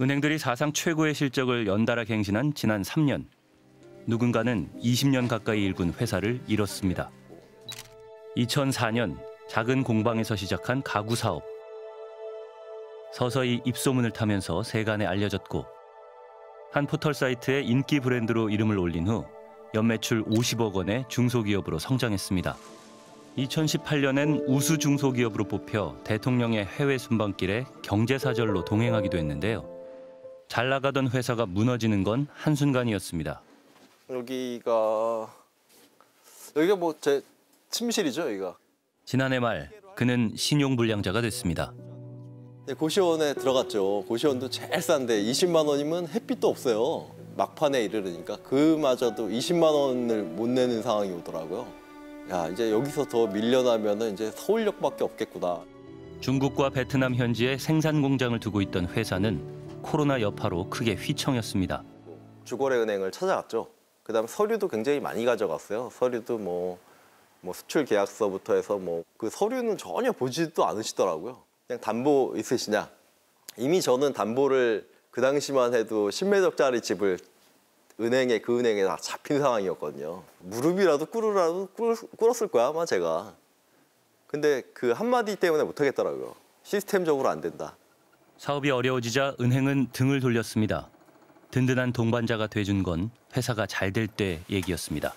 은행들이 사상 최고의 실적을 연달아 갱신한 지난 3년. 누군가는 20년 가까이 일군 회사를 잃었습니다. 2004년 작은 공방에서 시작한 가구 사업. 서서히 입소문을 타면서 세간에 알려졌고 한 포털 사이트의 인기 브랜드로 이름을 올린 후 연매출 50억 원의 중소기업으로 성장했습니다. 2018년엔 우수 중소기업으로 뽑혀 대통령의 해외 순방길에 경제사절로 동행하기도 했는데요. 잘 나가던 회사가 무너지는 건 한순간이었습니다. 여기가 뭐 제 침실이죠, 여기가. 지난해 말 그는 신용불량자가 됐습니다. 네, 고시원에 들어갔죠. 고시원도 제일 싼데 20만 원이면 햇빛도 없어요. 막판에 이르니까 그마저도 20만 원을 못 내는 상황이 오더라고요. 야, 이제 여기서 더 밀려나면은 이제 서울역밖에 없겠구나. 중국과 베트남 현지에 생산 공장을 두고 있던 회사는 코로나 여파로 크게 휘청였습니다. 주거래 은행을 찾아갔죠. 그다음 서류도 굉장히 많이 가져갔어요. 서류도 뭐 수출 계약서부터 해서 그 서류는 전혀 보지도 않으시더라고요. 그냥 담보 있으시냐. 이미 저는 담보를 그 당시만 해도 10매덕짜리 집을 그 은행에 다 잡힌 상황이었거든요. 무릎이라도 꿇었을 거야 아마 제가. 근데 그 한마디 때문에 못하겠더라고요. 시스템적으로 안 된다. 사업이 어려워지자 은행은 등을 돌렸습니다. 든든한 동반자가 돼준 건 회사가 잘 될 때 얘기였습니다.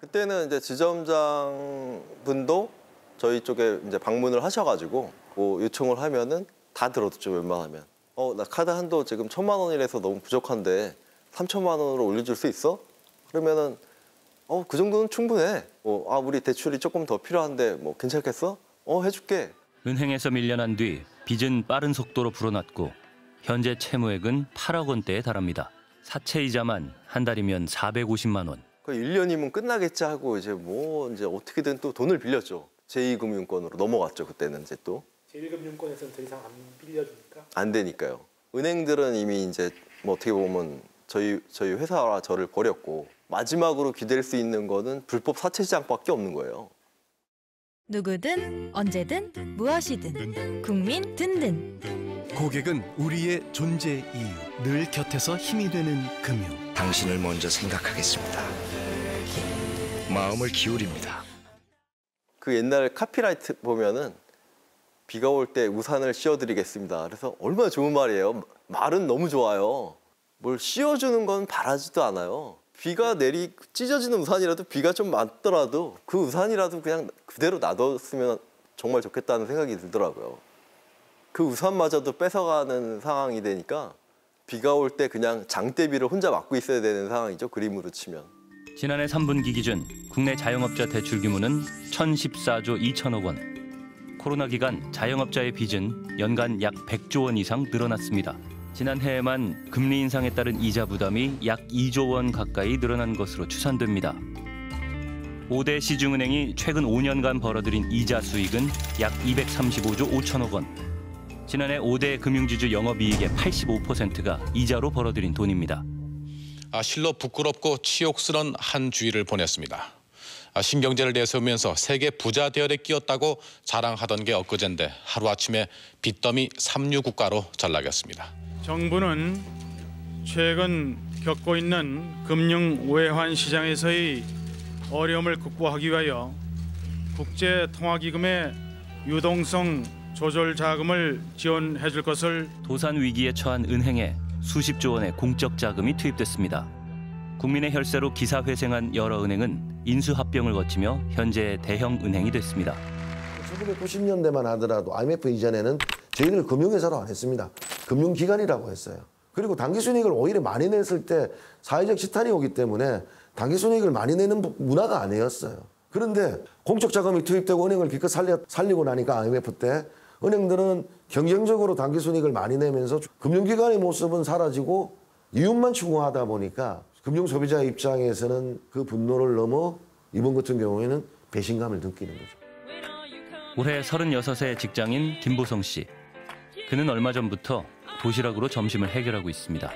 그때는 이제 지점장 분도 저희 쪽에 이제 방문을 하셔가지고 뭐 요청을 하면은 다 들어줬죠 웬만하면. 나 카드 한도 지금 1,000만 원이라서 너무 부족한데 3,000만 원으로 올려줄 수 있어? 그러면은 그 정도는 충분해. 우리 대출이 조금 더 필요한데 괜찮겠어? 해줄게. 은행에서 밀려난 뒤 빚은 빠른 속도로 불어났고 현재 채무액은 8억 원대에 달합니다. 사채 이자만 한 달이면 450만 원. 그 1년이면 끝나겠지 하고 이제 어떻게든 또 돈을 빌렸죠. 제2금융권으로 넘어갔죠. 그때는 이제 또 제1금융권에서는 더 이상 안 빌려주니까 안 되니까요. 은행들은 이미 이제 어떻게 보면 저희 회사와 저를 버렸고 마지막으로 기댈 수 있는 거는 불법 사채 시장밖에 없는 거예요. 누구든 언제든 무엇이든 국민 든든. 고객은 우리의 존재 이유. 늘 곁에서 힘이 되는 금융. 당신을 먼저 생각하겠습니다. 마음을 기울입니다. 그 옛날 카피라이트 보면은 비가 올 때 우산을 씌워드리겠습니다. 그래서 얼마나 좋은 말이에요. 말은 너무 좋아요. 뭘 씌워주는 건 바라지도 않아요. 비가 찢어지는 우산이라도 비가 좀 많더라도 그 우산이라도 그냥 그대로 놔뒀으면 정말 좋겠다는 생각이 들더라고요. 그 우산마저도 뺏어가는 상황이 되니까 비가 올 때 그냥 장대비를 혼자 맡고 있어야 되는 상황이죠. 그림으로 치면. 지난해 3분기 기준 국내 자영업자 대출 규모는 1,014조 2천억 원. 코로나 기간 자영업자의 빚은 연간 약 100조 원 이상 늘어났습니다. 지난해에만 금리 인상에 따른 이자 부담이 약 2조 원 가까이 늘어난 것으로 추산됩니다. 5대 시중은행이 최근 5년간 벌어들인 이자 수익은 약 235조 5천억 원. 지난해 5대 금융지주 영업이익의 85%가 이자로 벌어들인 돈입니다. 실로 부끄럽고 치욕스러운 한 주의를 보냈습니다. 신경제를 내세우면서 세계 부자 대열에 끼었다고 자랑하던 게 엊그제인데 하루아침에 빚더미 삼류 국가로 전락했습니다. 정부는 최근 겪고 있는 금융 외환 시장에서의 어려움을 극복하기 위하여 국제통화기금의 유동성 조절 자금을 지원해 줄 것을. 도산 위기에 처한 은행에 수십조 원의 공적 자금이 투입됐습니다. 국민의 혈세로 기사회생한 여러 은행은 인수합병을 거치며 현재 대형 은행이 됐습니다. 1990년대만 하더라도 IMF 이전에는 저희는 금융회사로 안 했습니다. 금융기관이라고 했어요. 그리고 당기순이익을 오히려 많이 냈을 때 사회적 지탄이 오기 때문에 당기순이익을 많이 내는 문화가 아니었어요. 그런데 공적 자금이 투입되고 은행을 기껏 살리고 나니까 IMF 때 은행들은 경쟁적으로 당기순이익을 많이 내면서 금융기관의 모습은 사라지고 이윤만 추구하다 보니까 금융소비자 입장에서는 그 분노를 넘어 이번 같은 경우에는 배신감을 느끼는 거죠. 올해 36세 직장인 김보성 씨. 그는 얼마 전부터 도시락으로 점심을 해결하고 있습니다.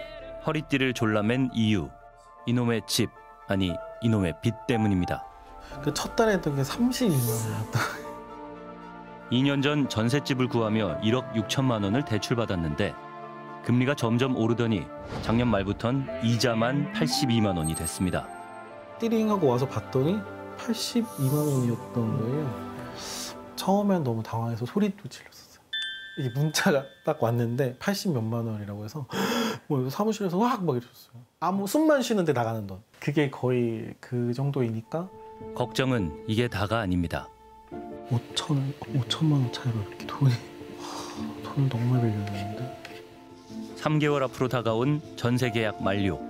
허리띠를 졸라맨 이유. 이놈의 집, 아니 이놈의 빚 때문입니다. 첫 달에 했던 게 32만 원이었다. 2년 전 전셋집을 구하며 1억 6천만 원을 대출받았는데 금리가 점점 오르더니 작년 말부턴 이자만 82만 원이 됐습니다. 띠링하고 와서 봤더니 82만 원이었던 거예요. 처음엔 너무 당황해서 소리도 질렀었어요. 이게 문자가 딱 왔는데 80몇만 원이라고 해서 뭐 사무실에서 막 이러셨어요. 아무 숨만 쉬는데 나가는 돈. 그게 거의 그 정도이니까. 걱정은 이게 다가 아닙니다. 5천만 원 차이로 이렇게 돈을 정말 빌려줬는데. 3개월 앞으로 다가온 전세 계약 만료.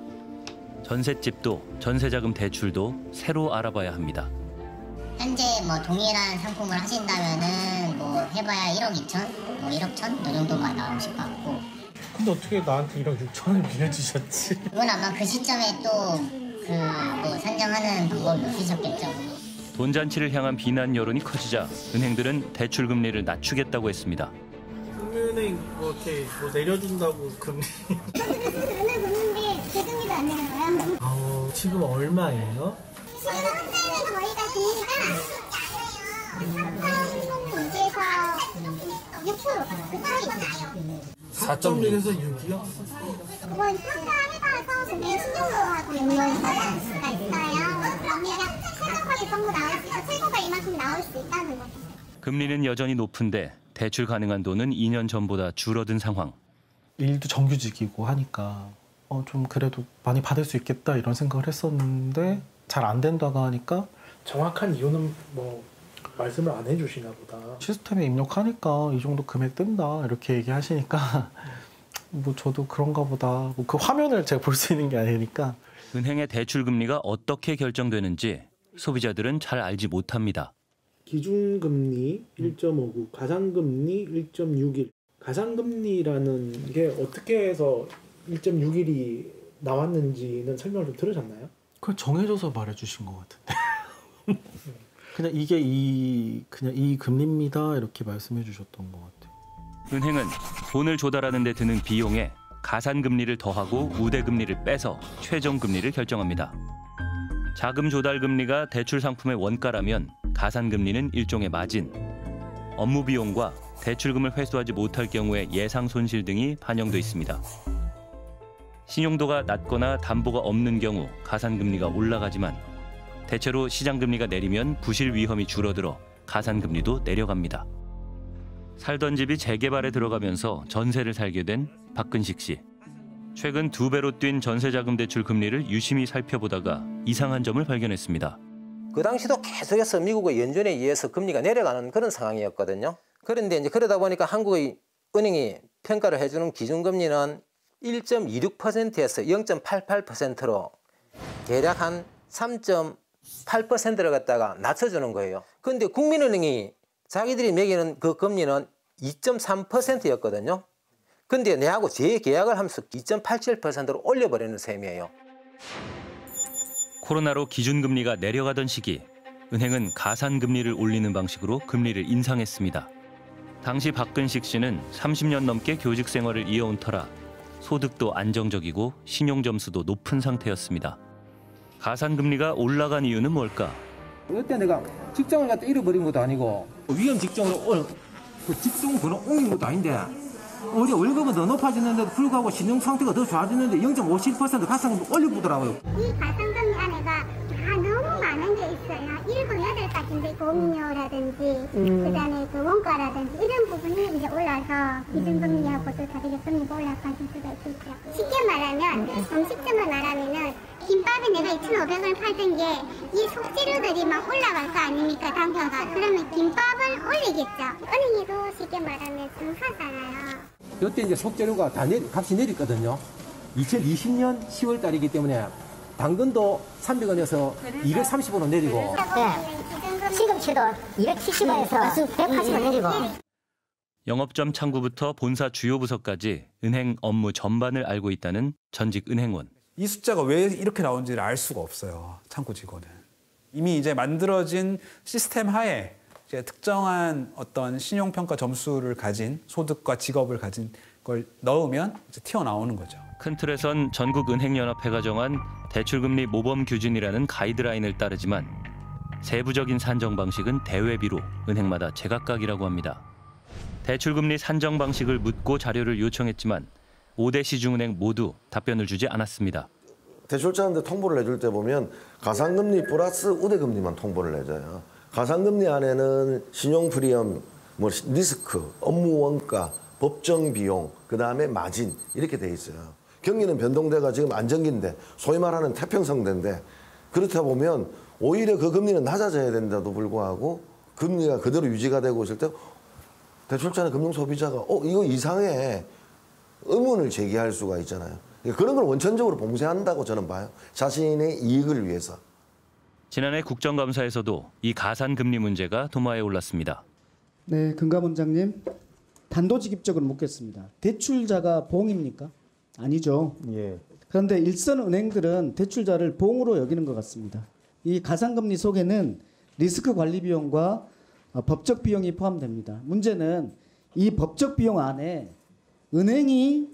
전셋집도 전세자금 대출도 새로 알아봐야 합니다. 현재 뭐 동일한 상품을 하신다면은 뭐 해봐야 1억 2천, 뭐 1억 1천 이 정도만 나오실 것 같고. 근데 어떻게 나한테 1억 6천을 빌려주셨지? 이건 아마 그 시점에 또 뭐 산정하는 방법을 쓰셨겠죠. 돈잔치를 향한 비난 여론이 커지자 은행들은 대출 금리를 낮추겠다고 했습니다. 은행 뭐 이렇게 뭐 내려준다고 금리. 저도 그 돈을 걷는데 대금리도 안 내려요. 지금 얼마예요? 지금 현재는 저희가 금리가 4.6%. 그 사이예요. 4.6에서 6이요? 그건 평가해봐서 금리 신용도하고 연결할 수가 있어요. 금리가 최저까지 전부 나올 수 있고 최고가 이만큼 나올 수 있다는 거죠. 금리는 여전히 높은데 대출 가능한 돈은 2년 전보다 줄어든 상황. 일도 정규직이고 하니까 좀 그래도 많이 받을 수 있겠다 이런 생각을 했었는데 잘 안 된다고 하니까 정확한 이유는 뭐 말씀을 안 해주시나 보다. 시스템에 입력하니까 이 정도 금액 뜬다 이렇게 얘기하시니까 뭐 저도 그런가 보다. 뭐 그 화면을 제가 볼 수 있는 게 아니니까. 은행의 대출 금리가 어떻게 결정되는지 소비자들은 잘 알지 못합니다. 기준금리 1.59, 가산금리 1.61. 가산금리라는 게 어떻게 해서 1.61이 나왔는지는 설명을 좀 들으셨나요? 그걸 정해져서 말해주신 것 같은데. 그냥 이게 이 금리입니다 이렇게 말씀해 주셨던 것 같아요. 은행은 돈을 조달하는 데 드는 비용에 가산금리를 더하고 우대금리를 빼서 최종금리를 결정합니다. 자금 조달 금리가 대출 상품의 원가라면 가산금리는 일종의 마진. 업무 비용과 대출금을 회수하지 못할 경우의 예상 손실 등이 반영돼 있습니다. 신용도가 낮거나 담보가 없는 경우 가산금리가 올라가지만 대체로 시장금리가 내리면 부실 위험이 줄어들어 가산금리도 내려갑니다. 살던 집이 재개발에 들어가면서 전세를 살게 된 박근식 씨. 최근 2배로 뛴 전세자금 대출 금리를 유심히 살펴보다가 이상한 점을 발견했습니다. 그 당시도 계속해서 미국의 연준에 의해서 금리가 내려가는 그런 상황이었거든요. 그런데 이제 그러다 보니까 한국의 은행이 평가를 해주는 기준금리는 1.26%에서 0.88%로 대략 한 3.8%를 갖다가 낮춰주는 거예요. 그런데 국민은행이 자기들이 매기는 그 금리는 2.3%였거든요. 근데 내하고 재계약을 하면서 2.87%로 올려버리는 셈이에요. 코로나로 기준금리가 내려가던 시기, 은행은 가산금리를 올리는 방식으로 금리를 인상했습니다. 당시 박근식 씨는 30년 넘게 교직 생활을 이어온 터라 소득도 안정적이고 신용점수도 높은 상태였습니다. 가산금리가 올라간 이유는 뭘까? 그때 내가 직장을 갖다 잃어버린 것도 아니고 위험 직종으로 직종 번호 옮긴 것도 아닌데 우리 월급은 더 높아지는데도 불구하고 신용 상태가 더 좋아지는데 0.57% 가산금도 올려보더라고요. 이 가산금리 안에가 다 너무 많은 게 있어요. 1.8가지인데 공유라든지 그다음에 그 원가라든지 이런 부분이 이제 올라서 기준금리하고 또 다르게 금리가 올라가질 수가 있겠죠. 쉽게 말하면 음식점을 말하면은 김밥에 내가 2,500원을 팔던 게 이 속재료들이 막 올라갈 거 아닙니까 단가가. 그러면 김밥을 올리겠죠. 은행에도 쉽게 말하면 상하잖아요. 이때 이제 속재료가 다 값이 내렸거든요. 2020년 10월 달이기 때문에 당근도 300원에서 230원으로 내리고 네. 시금치도 270원에서 180원 내리고 영업점 창구부터 본사 주요 부서까지 은행 업무 전반을 알고 있다는 전직 은행원. 이 숫자가 왜 이렇게 나온지를 알 수가 없어요. 창구 직원은. 이미 이제 만들어진 시스템 하에 이제 특정한 어떤 신용평가 점수를 가진 소득과 직업을 가진 걸 넣으면 이제 튀어나오는 거죠. 큰 틀에선 전국은행연합회가 정한 대출금리 모범 규준이라는 가이드라인을 따르지만 세부적인 산정 방식은 대외비로 은행마다 제각각이라고 합니다. 대출금리 산정 방식을 묻고 자료를 요청했지만 5대 시중은행 모두 답변을 주지 않았습니다. 대출자한테 통보를 해줄 때 보면 가산금리 플러스 우대금리만 통보를 해줘요. 가산금리 안에는 신용프리엄, 리스크, 업무원가, 법정비용, 그다음에 마진 이렇게 돼 있어요. 경기는 변동대가 지금 안정기인데 소위 말하는 태평성대인데 그렇다 보면 오히려 그 금리는 낮아져야 된다도 불구하고 금리가 그대로 유지가 되고 있을 때 대출자나 금융소비자가 이거 이상해 의문을 제기할 수가 있잖아요. 그런 걸 원천적으로 봉쇄한다고 저는 봐요. 자신의 이익을 위해서. 지난해 국정감사에서도 이 가산금리 문제가 도마에 올랐습니다. 네, 금감원장님. 단도직입적으로 묻겠습니다. 대출자가 봉입니까? 아니죠. 예. 그런데 일선 은행들은 대출자를 봉으로 여기는 것 같습니다. 이 가산금리 속에는 리스크 관리 비용과 법적 비용이 포함됩니다. 문제는 이 법적 비용 안에 은행이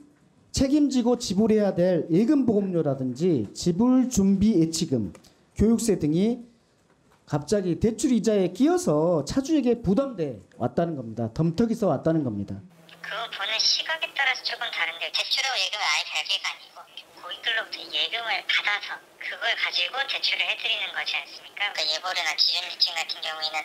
책임지고 지불해야 될 예금 보험료라든지 지불 준비 예치금, 교육세 등이 갑자기 대출 이자에 끼어서 차주에게 부담돼 왔다는 겁니다. 덤터기서 왔다는 겁니다. 그 보는 시각에 따라서 조금 다른데 대출하고 예금을 아예 별개가 아니고 고객들로부터 예금을 받아서 그걸 가지고 대출을 해드리는 거지 않습니까? 그러니까 예보료나 기준리증 같은 경우에는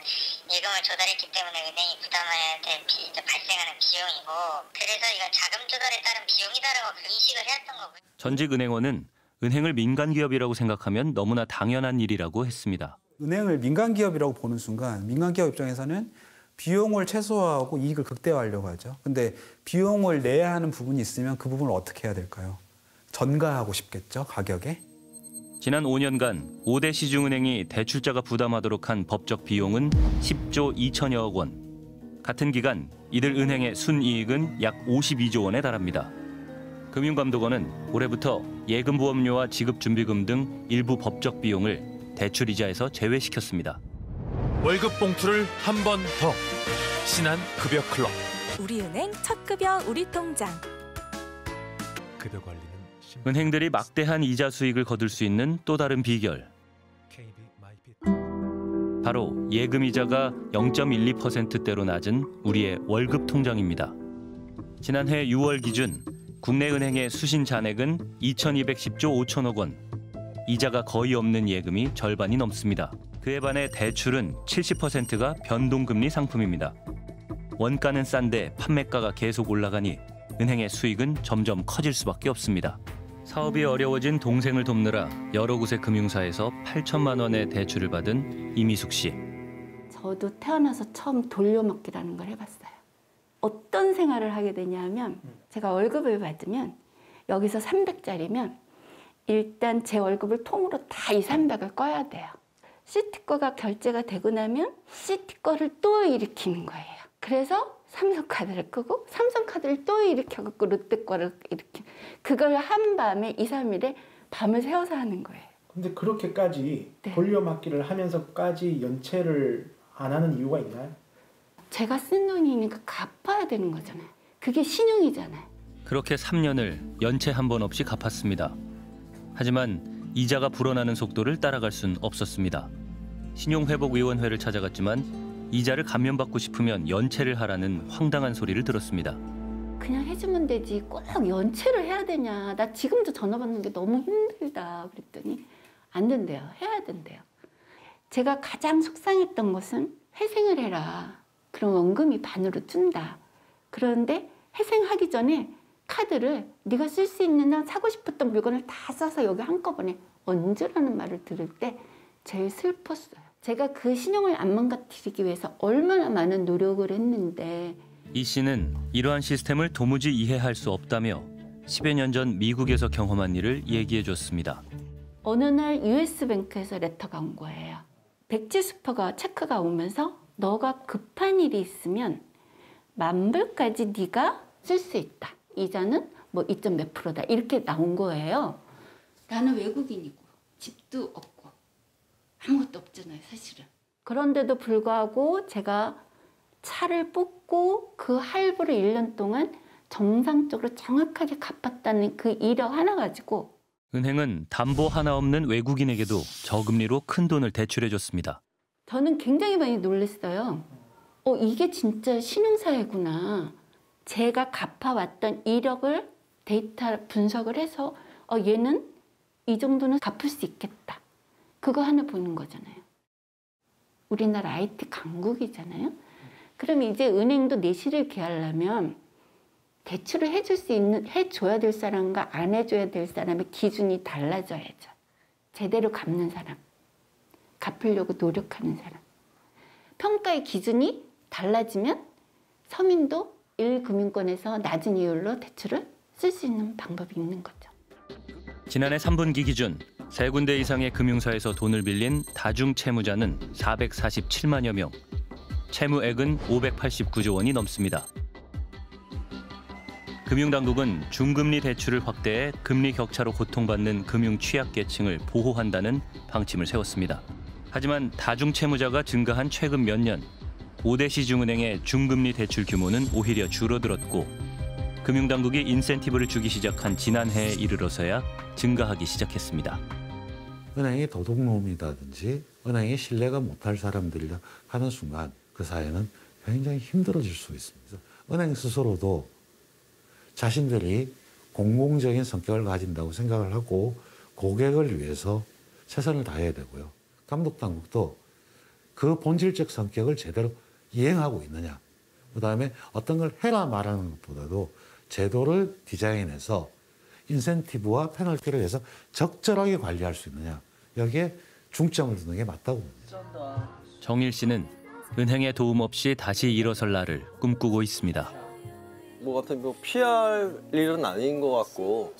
예금을 조달했기 때문에 은행이 부담해야 될 발생하는 비용이고 그래서 이건 자금 조달에 따른 비용이다라고 인식을 해왔던 거고요. 전직 은행원은 은행을 민간기업이라고 생각하면 너무나 당연한 일이라고 했습니다. 은행을 민간기업이라고 보는 순간 민간기업 입장에서는 비용을 최소화하고 이익을 극대화하려고 하죠. 근데 비용을 내야 하는 부분이 있으면 그 부분을 어떻게 해야 될까요? 전가하고 싶겠죠, 가격에. 지난 5년간 5대 시중은행이 대출자가 부담하도록 한 법적 비용은 10조 2천여억 원. 같은 기간 이들 은행의 순이익은 약 52조 원에 달합니다. 금융감독원은 올해부터 예금보험료와 지급준비금 등 일부 법적 비용을 대출이자에서 제외시켰습니다. 월급 봉투를 한 번 더. 신한급여클럽. 우리은행 첫 급여 우리 통장. 은행들이 막대한 이자 수익을 거둘 수 있는 또 다른 비결. 바로 예금이자가 0.12%대로 낮은 우리의 월급 통장입니다. 지난해 6월 기준 국내 은행의 수신 잔액은 2,210조 5천억 원. 이자가 거의 없는 예금이 절반이 넘습니다. 그에 반해 대출은 70%가 변동금리 상품입니다. 원가는 싼데 판매가가 계속 올라가니 은행의 수익은 점점 커질 수밖에 없습니다. 사업이 어려워진 동생을 돕느라 여러 곳의 금융사에서 8천만 원의 대출을 받은 이미숙 씨. 저도 태어나서 처음 돌려막기라는 걸 해봤어요. 어떤 생활을 하게 되냐면 제가 월급을 받으면 여기서 300짜리면 일단 제 월급을 통으로 다 2, 300을 꺼야 돼요. 시티거가 결제가 되고 나면 시티거를 또 일으키는 거예요. 그래서 삼성카드를 끄고 삼성카드를 또 일으켜갖고 롯데거를 일으키고 그걸 한밤에 2, 3일에 밤을 새워서 하는 거예요. 근데 그렇게까지 네. 돌려막기를 하면서까지 연체를 안 하는 이유가 있나요? 제가 쓴 돈이니까 갚아야 되는 거잖아요. 그게 신용이잖아요. 그렇게 3년을 연체 한 번 없이 갚았습니다. 하지만 이자가 불어나는 속도를 따라갈 순 없었습니다. 신용회복위원회를 찾아갔지만 이자를 감면받고 싶으면 연체를 하라는 황당한 소리를 들었습니다. 그냥 해주면 되지 꼭 연체를 해야 되냐. 나 지금도 전화 받는 게 너무 힘들다 그랬더니 안 된대요. 해야 된대요. 제가 가장 속상했던 것은 회생을 해라. 그럼 원금이 반으로 준다. 그런데 회생하기 전에 카드를 네가 쓸 수 있는 한 사고 싶었던 물건을 다 써서 여기 한꺼번에 언제라는 말을 들을 때 제일 슬펐어요. 제가 그 신용을 안 망가뜨리기 위해서 얼마나 많은 노력을 했는데. 이 씨는 이러한 시스템을 도무지 이해할 수 없다며 10여 년 전 미국에서 경험한 일을 얘기해 줬습니다. 어느 날 US뱅크에서 레터가 온 거예요. 백지수표가 체크가 오면서 너가 급한 일이 있으면 10,000불까지 네가 쓸 수 있다. 이자는 2점 몇 프로다 이렇게 나온 거예요. 나는 외국인이고 집도 없고 아무것도 없잖아요 사실은. 그런데도 불구하고 제가 차를 뽑고 그 할부를 1년 동안 정상적으로 정확하게 갚았다는 그 이력 하나 가지고. 은행은 담보 하나 없는 외국인에게도 저금리로 큰 돈을 대출해줬습니다. 저는 굉장히 많이 놀랐어요. 이게 진짜 신용사회구나. 제가 갚아왔던 1억을 데이터 분석을 해서 얘는 이 정도는 갚을 수 있겠다. 그거 하나 보는 거잖아요. 우리나라 IT 강국이잖아요. 그럼 이제 은행도 내실을 개하려면 대출을 해줘야 될 사람과 안 해줘야 될 사람의 기준이 달라져야죠. 제대로 갚는 사람, 갚으려고 노력하는 사람. 평가의 기준이 달라지면 서민도 1금융권에서 낮은 이율로 대출을 쓸 수 있는 방법이 있는 거죠. 지난해 3분기 기준 3군데 이상의 금융사에서 돈을 빌린 다중채무자는 447만여 명, 채무액은 589조 원이 넘습니다. 금융당국은 중금리 대출을 확대해 금리 격차로 고통받는 금융 취약계층을 보호한다는 방침을 세웠습니다. 하지만 다중채무자가 증가한 최근 몇 년, 5대 시중은행의 중금리 대출 규모는 오히려 줄어들었고 금융당국이 인센티브를 주기 시작한 지난해에 이르러서야 증가하기 시작했습니다. 은행이 도둑놈이라든지 은행이 신뢰가 못할 사람들이라 하는 순간 그 사회는 굉장히 힘들어질 수 있습니다. 은행 스스로도 자신들이 공공적인 성격을 가진다고 생각을 하고 고객을 위해서 최선을 다해야 되고요. 감독당국도 그 본질적 성격을 제대로 이행하고 있느냐. 그다음에 어떤 걸 해라 말하는 것보다도 제도를 디자인해서 인센티브와 페널티를 해서 적절하게 관리할 수 있느냐. 여기에 중점을 두는 게 맞다고 봅니다. 정일 씨는 은행의 도움 없이 다시 일어설 날을 꿈꾸고 있습니다. 뭐 피할 일은 아닌 것 같고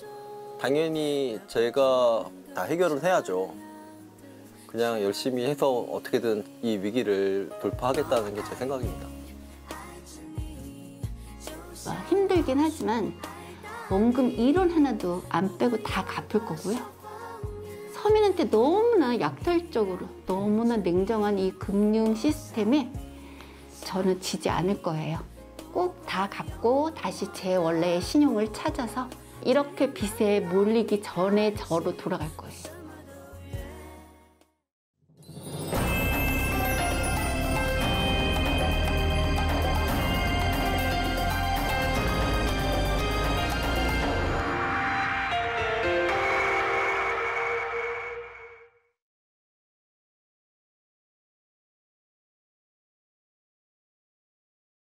당연히 제가 다 해결을 해야죠. 그냥 열심히 해서 어떻게든 이 위기를 돌파하겠다는 게 제 생각입니다. 힘들긴 하지만 원금 1원 하나도 안 빼고 다 갚을 거고요. 서민한테 너무나 약탈적으로 너무나 냉정한 이 금융 시스템에 저는 지지 않을 거예요. 꼭 다 갚고 다시 제 원래의 신용을 찾아서 이렇게 빚에 몰리기 전에 저로 돌아갈 거예요.